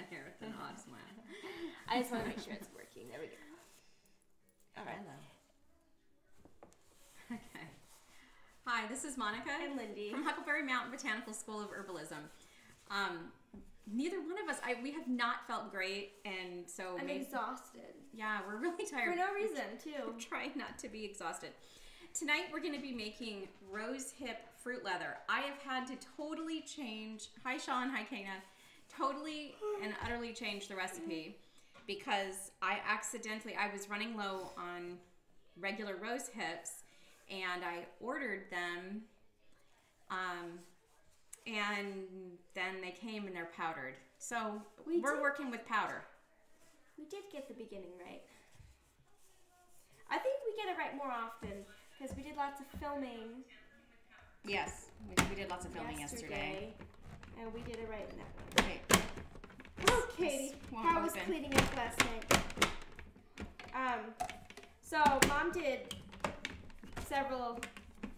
down here with an odd smile. I just want to make sure it's working. There we go. All right. Hello. Okay. Hi, this is Monica. And Lindy. From Huckleberry Mountain Botanical School of Herbalism. Neither one of us, we have not felt great, and so I'm exhausted. Yeah, we're really tired. For no reason, too. We're trying not to be exhausted. Tonight we're going to be making rose hip fruit leather. I have had to totally change, hi Sean, hi Kana, totally and utterly change the recipe because I accidentally, I was running low on regular rose hips and I ordered them and then they came and they're powdered. So we're working with powder. We did get the beginning right. I think we get it right more often because we did lots of filming. Yes, we did lots of filming yesterday. And we did it right in that one. Okay. Oh, Katie, how was cleaning up last night? So Mom did several of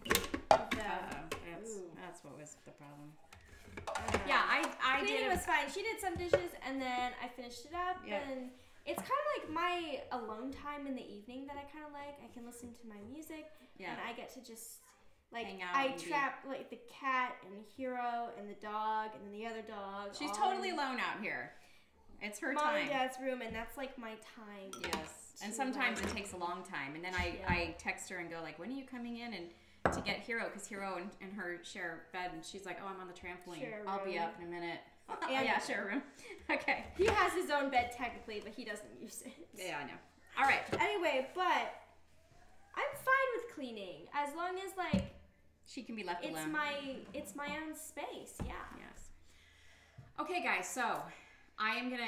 the... That's what was the problem. Yeah, I did. Cleaning was fine. She did some dishes and then I finished it up. Yep. And it's kind of like my alone time in the evening that I kind of like. I can listen to my music, and I get to just, like, hang out. I trap, like, the cat and the hero and the dog and then the other dog. She's totally alone out here. It's her time. Mom and Dad's room, and that's, like, my time. Yes, and sometimes it takes a long time. And then I text her and go, like, when are you coming in? And to get Hero, because Hero and her share a bed, and she's like, oh, I'm on the trampoline. I'll be up in a minute. Yeah, share a room. Okay. He has his own bed technically, but he doesn't use it. Yeah, I know. All right. Anyway, but I'm fine with cleaning as long as like she can be left alone. It's my own space. Yeah. Yes. Okay, guys. So I am gonna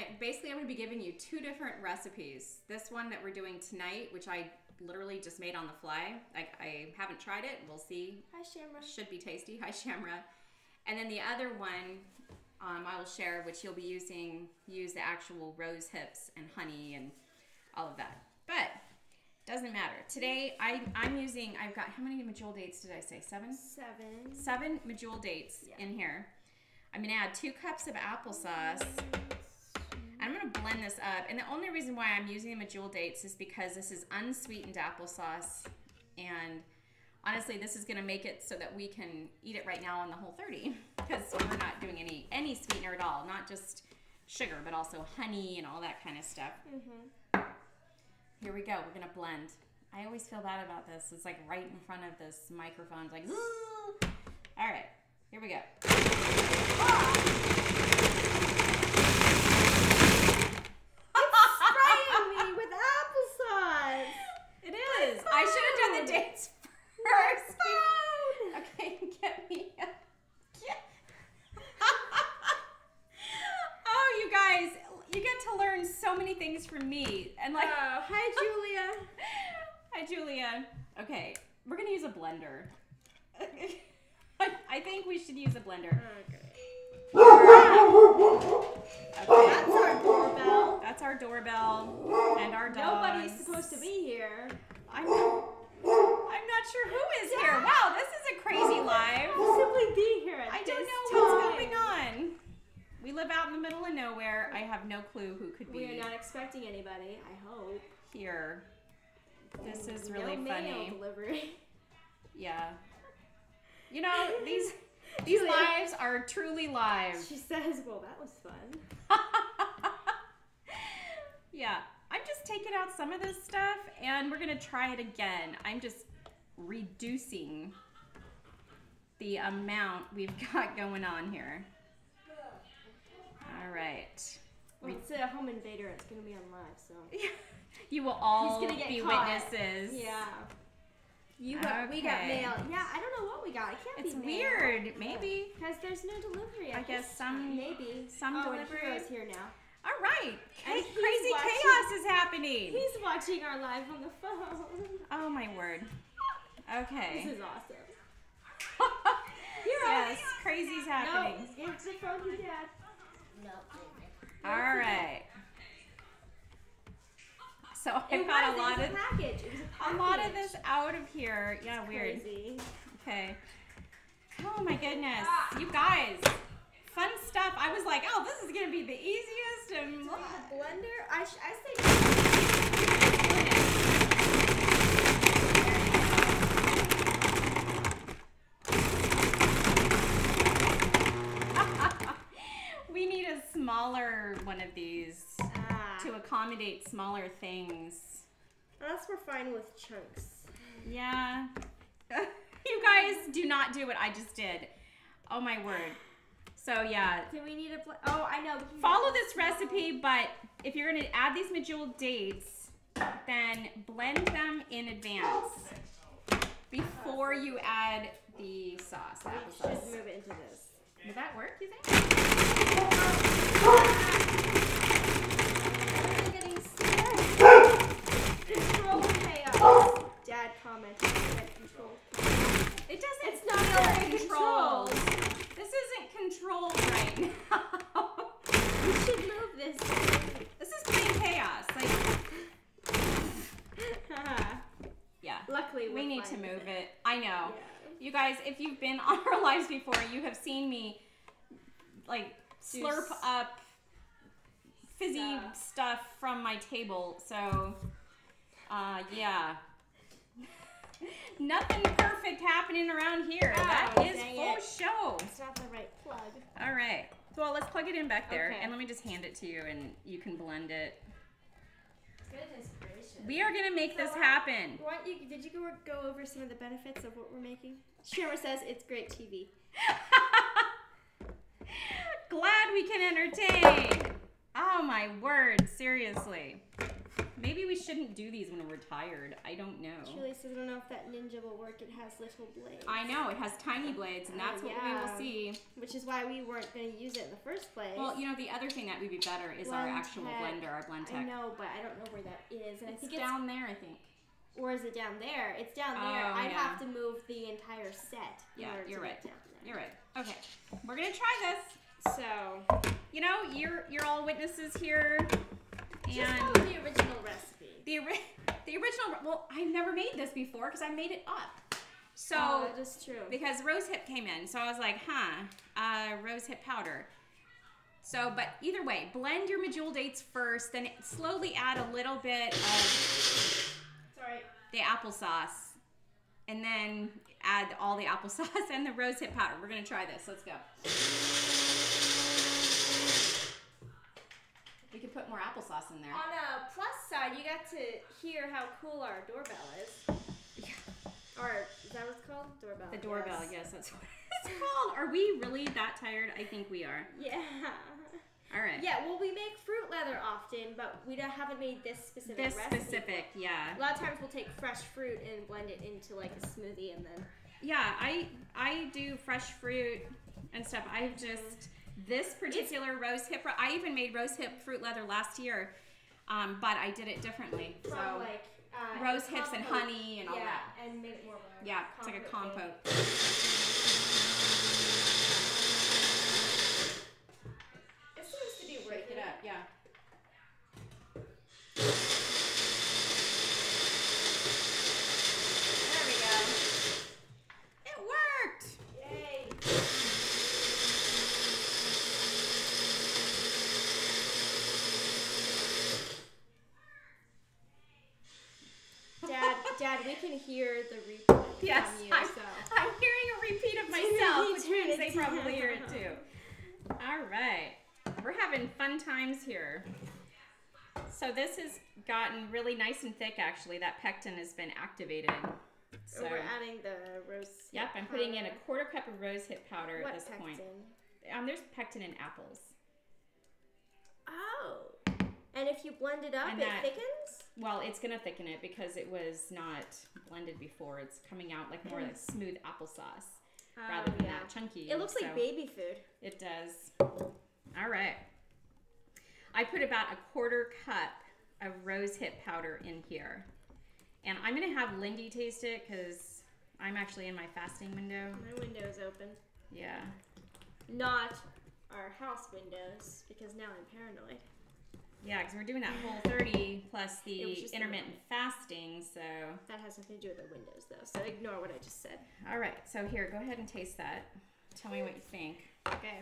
be giving you two different recipes. This one that we're doing tonight, which I literally just made on the fly. I haven't tried it. We'll see. Hi, Shamra. Should be tasty. Hi, Shamra. And then the other one. I will share which you'll be use the actual rose hips and honey and all of that, but doesn't matter. Today I'm using, I've got, how many medjool dates did I say? Seven medjool dates in here. I'm gonna add 2 cups of applesauce and I'm gonna blend this up. And the only reason why I'm using the medjool dates is because this is unsweetened applesauce, and honestly, this is going to make it so that we can eat it right now on the Whole30 because we're not doing any sweetener at all, not just sugar, but also honey and all that kind of stuff. Here we go. We're going to blend. I always feel bad about this. It's like right in front of this microphone. It's like, ooh. All right, here we go. It's spraying me with applesauce. It is. I should have done the dates first. Okay, get me up. Oh, you guys, you get to learn so many things from me. And like, hi, Julia. Hi, Julia. Okay, we're going to use a blender. I think we should use a blender. Okay. Okay, that's our doorbell. That's our doorbell and our dogs. Nobody's supposed to be here. I know. I'm not sure who is here. Wow, this is a crazy live. We'll simply be here at this time. I don't know what's going on. We live out in the middle of nowhere. I have no clue who could be. We are not expecting anybody, I hope. Here. This is really funny. No mail delivery. Yeah. You know, these lives are truly live. She says, well, that was fun. Yeah. I'm just taking out some of this stuff and we're gonna try it again. I'm just reducing the amount we've got going on here. All right. Well, it's a home invader. It's gonna be on live, so you will all be caught. Witnesses. Yeah. You got, we got mail. Yeah, I don't know what we got. It can't be mail. It's weird, maybe because there's no delivery. I guess some delivery is here now. All right, crazy chaos is happening. He's watching our live on the phone. Oh my word. Okay. This is awesome. Yes, crazy's happening. No, it's the phone, Dad. No. All right. So I got a lot of this out of here. Yeah, it's weird. Crazy. Okay. Oh my goodness, you guys. Fun stuff. I was like, oh, this is going to be the easiest. And do the blender? We need a smaller one of these to accommodate smaller things. Unless we're fine with chunks. Yeah. You guys do not do what I just did. Oh my word. So yeah. Do we need a, oh, I know. Follow this recipe, but if you're gonna add these medjool dates, then blend them in advance before you add the sauce. The applesauce. We should move it into this. Did that work, you think? I'm getting scared. Control chaos. Dad commented that control. It doesn't. It's not really controlled. This isn't controlled right now. We should move this. This is plain chaos. Like, yeah. Luckily, we need to move it. I know. Yeah. You guys, if you've been on our lives before, you have seen me like slurp up fizzy stuff from my table. So, yeah. Nothing perfect happening around here. Oh, that is full show. It's not the right plug. All right. Well, let's plug it in back there. Okay. And let me just hand it to you and you can blend it. Goodness gracious. We are going to make this happen. Did you go over some of the benefits of what we're making? Shira says it's great TV. Glad we can entertain. Oh, my word. Seriously. Maybe we shouldn't do these when we're tired. I don't know. Julie says, I don't know if that ninja will work. It has little blades. I know. It has tiny blades, and that's what we will see. Which is why we weren't going to use it in the first place. Well, you know, the other thing that would be better is our actual blender, our Blendtec. I know, but I don't know where that is. And I think it's down there, I think. Or is it down there? It's down there. I'd have to move the entire set. Yeah, you're right. You're right. Okay. We're going to try this. So, you know, you're all witnesses here. Just follow the original recipe. The original, well, I've never made this before because I made it up. So, that is true. Because Rose Hip came in, so I was like, Rose Hip powder. So, but either way, blend your medjool dates first, then slowly add a little bit of the applesauce, and then add all the applesauce and the Rose Hip powder. We're going to try this. Let's go. We could put more applesauce in there. On a plus side, you got to hear how cool our doorbell is. Yeah. Or is that what it's called? Doorbell. The doorbell, yes, that's what it's called. Are we really that tired? I think we are. Yeah. All right. Yeah, well, we make fruit leather often, but we haven't made this specific recipe. This specific, yeah. A lot of times we'll take fresh fruit and blend it into like a smoothie and then. Yeah, I do fresh fruit and stuff. I've just. This particular Rose Hip, I even made Rose Hip fruit leather last year, but I did it differently. So like, rose hips and honey and all that. Yeah, and made it more like it's like a compote. This seems to be break it up, Dad, we can hear the repeat from you. I'm hearing a repeat of myself, which means they probably hear it too. All right. We're having fun times here. So this has gotten really nice and thick, actually. That pectin has been activated. So we're adding the rose hip powder. I'm putting in a quarter cup of rose hip powder at this point. There's pectin in apples. Oh. And if you blend it up, it thickens? Well, it's going to thicken it because it was not blended before. It's coming out like more like smooth applesauce rather than that chunky. It looks like baby food. It does. All right. I put about a quarter cup of rose hip powder in here. And I'm going to have Lindy taste it because I'm actually in my fasting window. My window is open. Yeah. Not our house windows because now I'm paranoid. Yeah, because we're doing that Whole30 plus the intermittent fasting, so. That has nothing to do with the windows, though, so ignore what I just said. All right, so here, go ahead and taste that. Tell me what you think. Okay.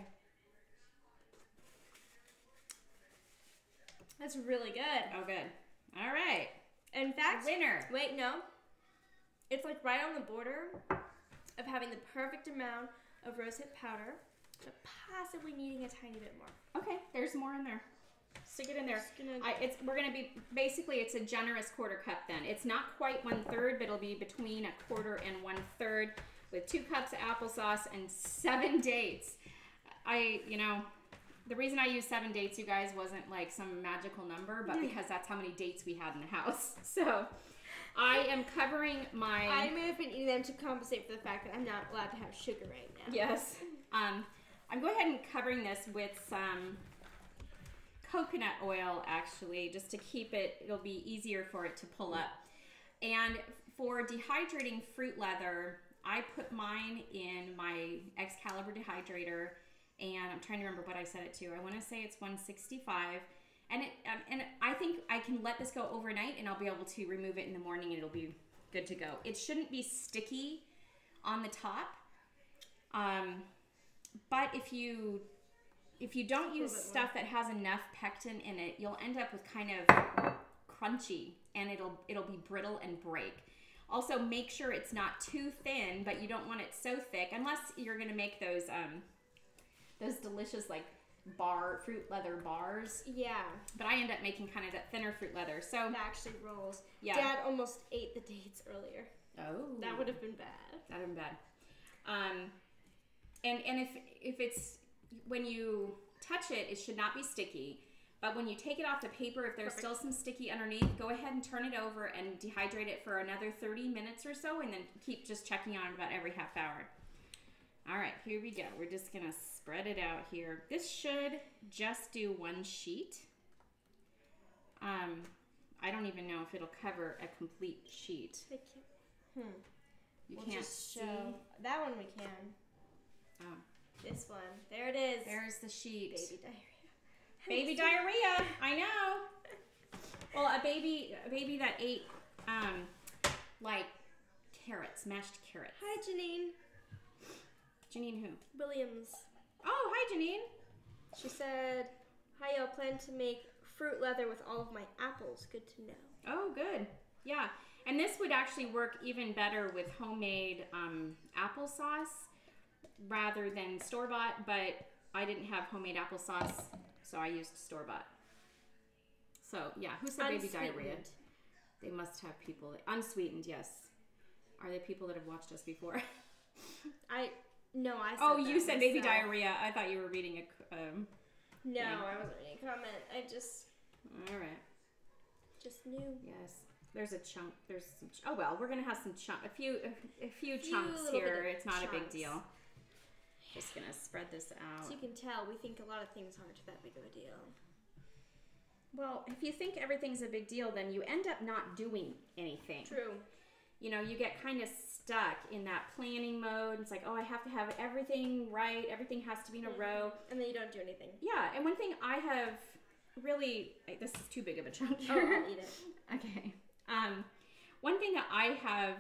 That's really good. Oh, good. All right. In fact, winner. Wait, no. It's like right on the border of having the perfect amount of rose hip powder, but possibly needing a tiny bit more. Okay, there's more in there. Stick it in there. We're going to be, basically, it's a generous quarter cup then. It's not quite 1/3, but it'll be between 1/4 and 1/3 with 2 cups of applesauce and 7 dates. You know, the reason I used 7 dates, you guys, wasn't like some magical number, but because that's how many dates we had in the house. So I am covering my... I may have been eating them to compensate for the fact that I'm not allowed to have sugar right now. Yes. I'm going ahead and covering this with some coconut oil, actually, just to keep it, it'll be easier for it to pull up. And for dehydrating fruit leather, I put mine in my Excalibur dehydrator, and I'm trying to remember what I set it to. I want to say it's 165, and I think I can let this go overnight, and I'll be able to remove it in the morning, and it'll be good to go. It shouldn't be sticky on the top, but if you don't use stuff that has enough pectin in it, you'll end up with kind of crunchy, and it'll be brittle and break. Also, make sure it's not too thin, but you don't want it so thick, unless you're going to make those delicious like fruit leather bars. Yeah. But I end up making kind of that thinner fruit leather. So that actually rolls. Yeah. Dad almost ate the dates earlier. Oh. That would have been bad. That would have been bad. And if it's, when you touch it, it should not be sticky. But when you take it off the paper, if there's still some sticky underneath, go ahead and turn it over and dehydrate it for another 30 minutes or so, and then keep just checking on it about every half hour. All right, here we go. We're just going to spread it out here. This should just do 1 sheet. I don't even know if it'll cover a complete sheet. I can't. You we'll can't just show. See? That one we can. Oh. This one. There it is. There's the sheet. Baby diarrhea. Baby diarrhea. I know. Well, a baby that ate like carrots, mashed carrots. Hi, Janine. Janine who? Williams. Oh, hi, Janine. She said, "Hi, y'all. Plan to make fruit leather with all of my apples. Good to know." Oh, good. Yeah, and this would actually work even better with homemade applesauce rather than store-bought, but I didn't have homemade applesauce, so I used store-bought. So, yeah, who said baby diarrhea? They must have people that, unsweetened, yes. Are they people that have watched us before? No, I said oh, you said myself. Baby diarrhea. I thought you were reading a no, thing. I wasn't reading a comment. I just... All right. Just knew. Yes. There's a chunk. There's some... Oh, well, we're going to have some chunks. A few chunks here. It's not a big deal. Just gonna spread this out. So you can tell, we think a lot of things aren't that big of a deal. Well, if you think everything's a big deal, then you end up not doing anything. True. You know, you get kind of stuck in that planning mode. It's like, oh, I have to have everything right. Everything has to be in a row. And then you don't do anything. Yeah, and one thing I have really, this is too big of a chunk here. Oh, I'll eat it. Okay. One thing that I have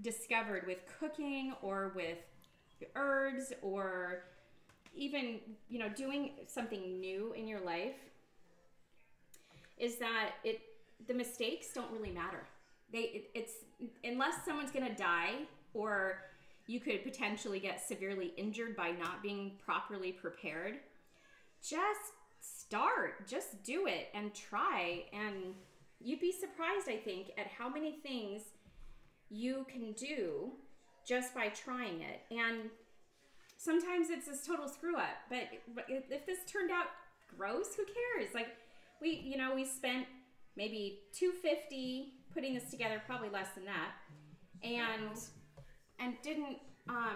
discovered with cooking or with herbs or even, you know, doing something new in your life is that the mistakes don't really matter. It's unless someone's gonna die or you could potentially get severely injured by not being properly prepared. Just start, just do it and try, and you'd be surprised, I think, at how many things you can do just by trying it. And sometimes it's this total screw up, but if this turned out gross, who cares? Like we spent maybe $250 putting this together, probably less than that, and didn't are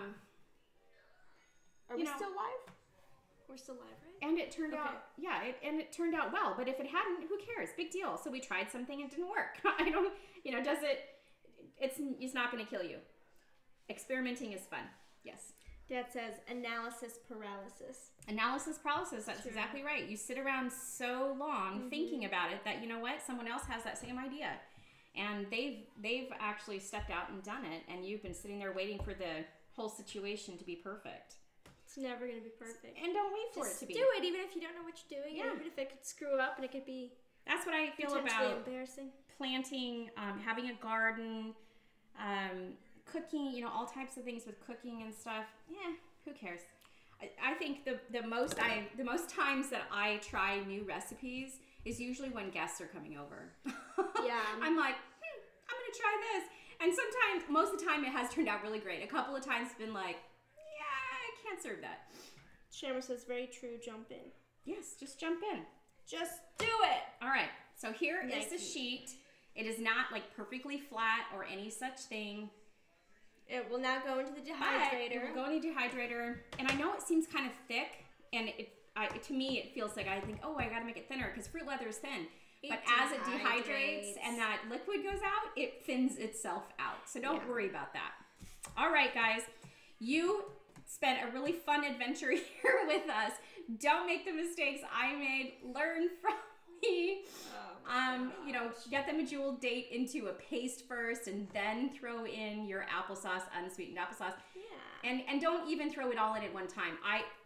we still live? We're still live, right? And it turned out, yeah, it turned out well, but if it hadn't, who cares? Big deal. So we tried something and it didn't work. I don't, does it, it's not going to kill you. Experimenting is fun. Yes. Dad says analysis paralysis. Analysis paralysis. That's true. Exactly right. You sit around so long thinking about it that, you know what, someone else has that same idea, and they've actually stepped out and done it, and you've been sitting there waiting for the whole situation to be perfect. It's never going to be perfect. And don't wait for it to be. Just do it, even if you don't know what you're doing. Yeah. Even if it could screw up and it could be that's what I feel about planting, having a garden, cooking, you know, all types of things with cooking and stuff. Yeah, who cares? I think the most times that I try new recipes is usually when guests are coming over. Yeah. I'm like, I'm going to try this. And sometimes, most of the time, it has turned out really great. A couple of times it's been like, yeah, I can't serve that. Shamra says, very true, jump in. Yes, just jump in. Just do it. All right. So here is the sheet. It is not like perfectly flat or any such thing. It will not go into the dehydrator. It will go in the dehydrator. And I know it seems kind of thick, and to me it feels like I think, oh, I got to make it thinner because fruit leather is thin. But as it dehydrates and that liquid goes out, it thins itself out. So don't worry about that. All right, guys. You spent a really fun adventure here with us. Don't make the mistakes I made. Learn from me. You know, get the medjool date into a paste first and then throw in your applesauce, unsweetened applesauce. Yeah. And don't even throw it all in at one time.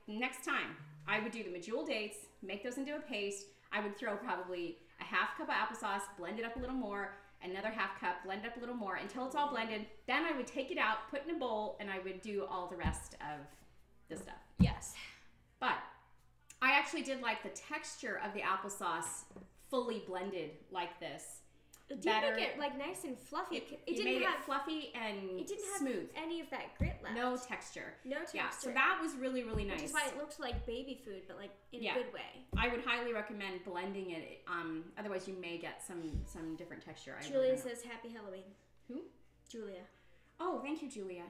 Next time, I would do the medjool dates, make those into a paste. I would throw probably a half cup of applesauce, blend it up a little more, another half cup, blend it up a little more until it's all blended. Then I would take it out, put it in a bowl, and I would do all the rest of the stuff. Yes. But I actually did like the texture of the applesauce fully blended like this. It did make it like nice and fluffy. It didn't made have it fluffy and it didn't have smooth. Any of that grit left. No texture. No texture. Yeah, so that was really, really nice. Which is why it looked like baby food, but like in a good way. I would highly recommend blending it. Otherwise, you may get some different texture. Julia says, "Happy Halloween." Who? Julia. Oh, thank you, Julia.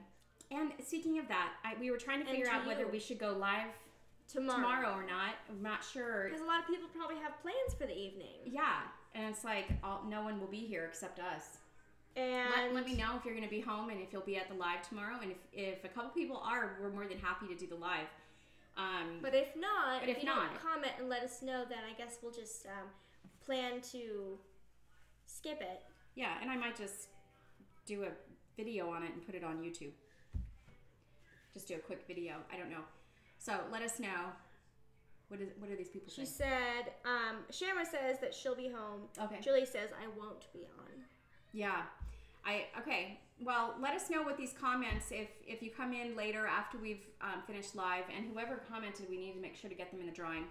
And speaking of that, we were trying to figure out whether we should go live tomorrow or not. I'm not sure because a lot of people probably have plans for the evening. Yeah. And it's like, no one will be here except us. And let me know if you're going to be home and if you'll be at the live tomorrow. And if a couple people are, we're more than happy to do the live. But if not, if you don't comment and let us know, then I guess we'll just plan to skip it. Yeah, and I might just do a video on it and put it on YouTube. Just do a quick video. I don't know. So let us know. What are these people saying? She said, Shamra says that she'll be home. Okay. Julie says, I won't be on. Yeah. Okay. Well, let us know what these comments, if you come in later after we've finished live, and whoever commented, we need to make sure to get them in a drawing.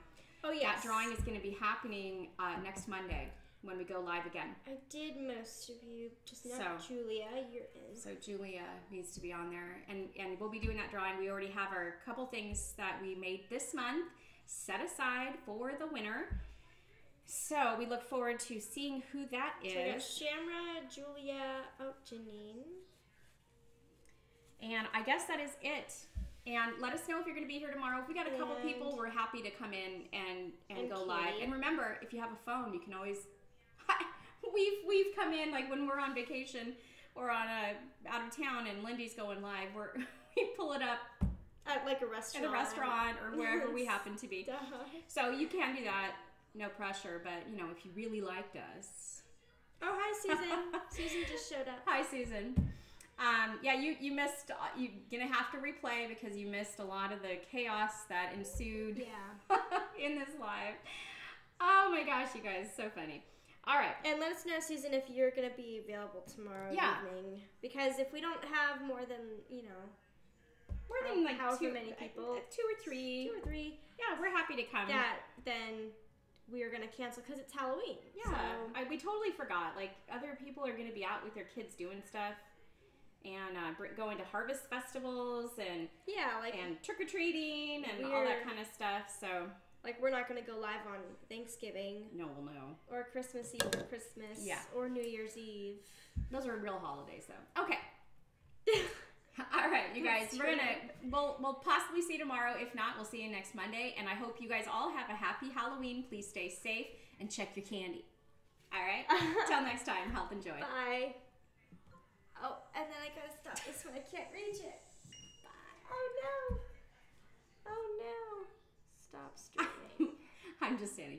Oh, yeah. That drawing is going to be happening next Monday when we go live again. I did most of you, just not Julia. You're in. So Julia needs to be on there. And we'll be doing that drawing. We already have our couple things that we made this month set aside for the winner. So we look forward to seeing who that is. So we got Shamra, Julia, Janine. And I guess that is it. And let us know if you're going to be here tomorrow. If we got a couple people, we're happy to come in and go live. And remember, if you have a phone, you can always... we've come in, like when we're on vacation or on out of town and Lindy's going live, we pull it up. At like a restaurant. At a restaurant or wherever we happen to be. Duh. So you can do that, no pressure, but you know, if you really liked us. Oh, hi Susan. Susan just showed up. Hi Susan. Yeah, you missed, you're going to have to replay because you missed a lot of the chaos that ensued in this live. Oh my gosh, you guys, so funny. All right. And let us know, Susan, if you're going to be available tomorrow evening. Because if we don't have more than, you know, more than like however many people, two or three. Yeah, we're happy to come. Yeah, then we are gonna cancel because it's Halloween. Yeah, so. We totally forgot. Like other people are gonna be out with their kids doing stuff, and going to harvest festivals and and trick or treating and all that kind of stuff. So like we're not gonna go live on Thanksgiving. No, well, no. Or Christmas Eve, or Christmas. Yeah. Or New Year's Eve. Those are real holidays, though. Okay. All right, you guys, we'll possibly see you tomorrow. If not, we'll see you next Monday. And I hope you guys all have a happy Halloween. Please stay safe and check your candy. All right? Till next time, health and joy. Bye. Oh, and then I gotta stop this one. I can't reach it. Bye. Oh, no. Oh, no. Stop streaming. I'm just standing.